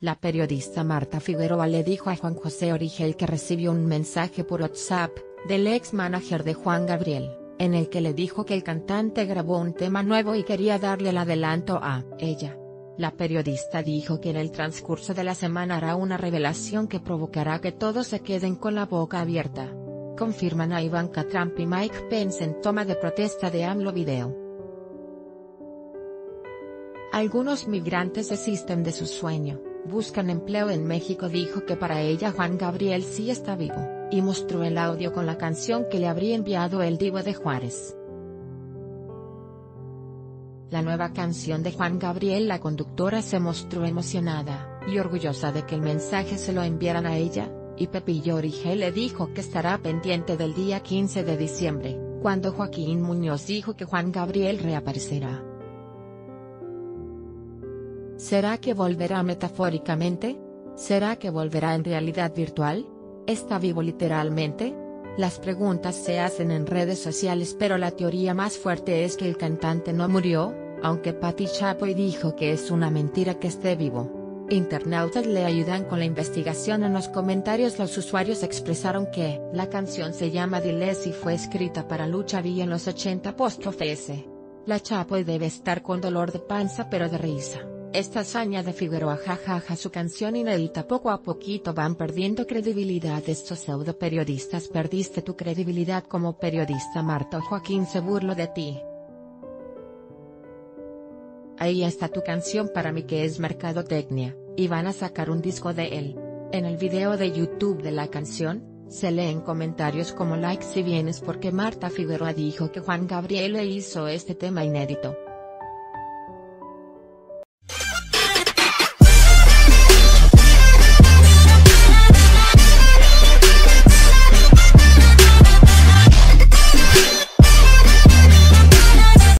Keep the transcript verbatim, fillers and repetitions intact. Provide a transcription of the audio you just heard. La periodista Martha Figueroa le dijo a Juan José Origel que recibió un mensaje por WhatsApp, del ex manager de Juan Gabriel, en el que le dijo que el cantante grabó un tema nuevo y quería darle el adelanto a ella. La periodista dijo que en el transcurso de la semana hará una revelación que provocará que todos se queden con la boca abierta. Confirman a Ivanka Trump y Mike Pence en toma de protesta de AMLO video. Algunos migrantes desisten de su sueño, buscan empleo en México. Dijo que para ella Juan Gabriel sí está vivo, y mostró el audio con la canción que le habría enviado el divo de Juárez. La nueva canción de Juan Gabriel. La conductora se mostró emocionada y orgullosa de que el mensaje se lo enviaran a ella, y Pepillo Origel le dijo que estará pendiente del día quince de diciembre, cuando Joaquín Muñoz dijo que Juan Gabriel reaparecerá. ¿Será que volverá metafóricamente? ¿Será que volverá en realidad virtual? ¿Está vivo literalmente? Las preguntas se hacen en redes sociales, pero la teoría más fuerte es que el cantante no murió, aunque Patti Chapoy dijo que es una mentira que esté vivo. Internautas le ayudan con la investigación. En los comentarios los usuarios expresaron que la canción se llama Diles y fue escrita para Lucha Villa en los ochenta. La Chapoy debe estar con dolor de panza pero de risa. Esta hazaña de Figueroa, jajaja, su canción inédita. Poco a poquito van perdiendo credibilidad estos pseudo periodistas. Perdiste tu credibilidad como periodista. Marta o Joaquín se burló de ti. Ahí está tu canción, para mí que es mercadotecnia, y van a sacar un disco de él. En el video de YouTube de la canción, se leen comentarios como like si vienes porque Martha Figueroa dijo que Juan Gabriel le hizo este tema inédito.